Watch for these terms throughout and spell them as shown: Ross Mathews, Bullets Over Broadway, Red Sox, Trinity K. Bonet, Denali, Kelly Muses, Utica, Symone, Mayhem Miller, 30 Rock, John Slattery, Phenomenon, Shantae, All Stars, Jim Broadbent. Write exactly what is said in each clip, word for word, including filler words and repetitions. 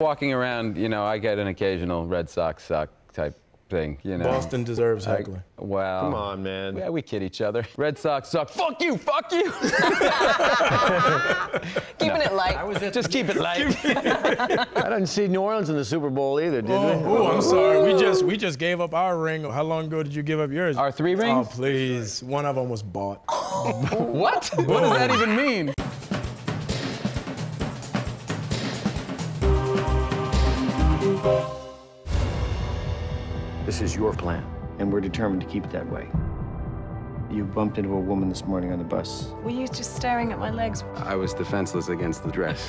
Walking around, you know, I get an occasional Red Sox suck type thing, you know. Boston deserves heckling. Wow. Come on, man. Yeah, we kid each other. Red Sox suck. Fuck you, fuck you! Keeping no. it light. I was just keep it light. I didn't see New Orleans in the Super Bowl either, did oh, we? Oh, I'm sorry. Ooh. We just we just gave up our ring. How long ago did you give up yours? Our three rings? Oh, please. One of them was bought. What? Boom. What does that even mean? This is your plan, and we're determined to keep it that way. You bumped into a woman this morning on the bus. Were you just staring at my legs? I was defenseless against the dress.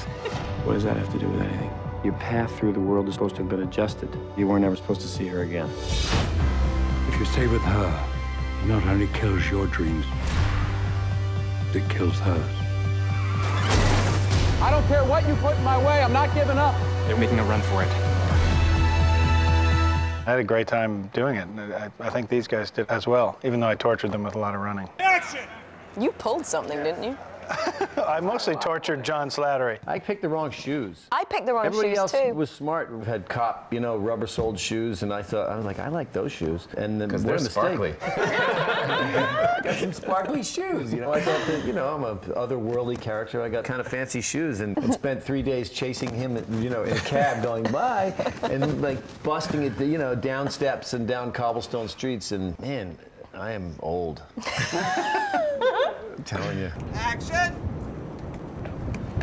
What does that have to do with anything? Your path through the world is supposed to have been adjusted. You weren't ever supposed to see her again. If you stay with her, it not only kills your dreams, it kills hers. I don't care what you put in my way, I'm not giving up. They're making a run for it. I had a great time doing it. I, I think these guys did as well, even though I tortured them with a lot of running. Action! You pulled something, didn't you? I mostly oh, wow. tortured John Slattery. I picked the wrong shoes. I picked the wrong Everybody shoes, too. Everybody else was smart. We had cop, you know, rubber-soled shoes, and I thought, I was like, I like those shoes. And then they're sparkly. I got some sparkly shoes, you know. I thought that, you know, I'm an otherworldly character. I got kind of fancy shoes and, and spent three days chasing him, at, you know, in a cab going by and, like, busting it, you know, down steps and down cobblestone streets. And, man, I am old. I'm telling you. Action!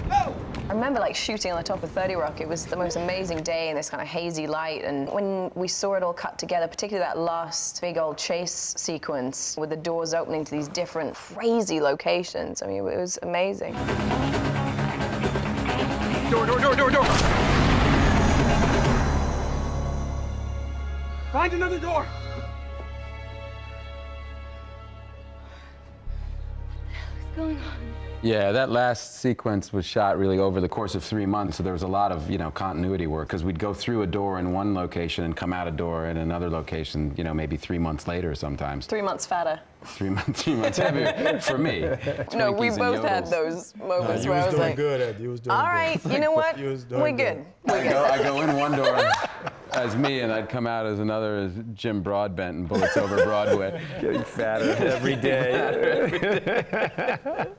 Go! I remember, like, shooting on the top of thirty rock. It was the most amazing day in this kind of hazy light. And when we saw it all cut together, particularly that last big old chase sequence with the doors opening to these different crazy locations, I mean, it was amazing. Door, door, door, door, door! Find another door! Going on. Yeah, that last sequence was shot really over the course of three months, so there was a lot of, you know, continuity work, because we'd go through a door in one location and come out a door in another location, you know, maybe three months later sometimes. Three months fatter. Three months, three months heavier, for me. No, Twinkies we both had those moments no, where was I was like, good, Ed. You was doing all right, good. You know what, we're good. good. We're I, go, good. I go in one door and, as me, and I'd come out as another as Jim Broadbent in Bullets Over Broadway. Getting fatter every day.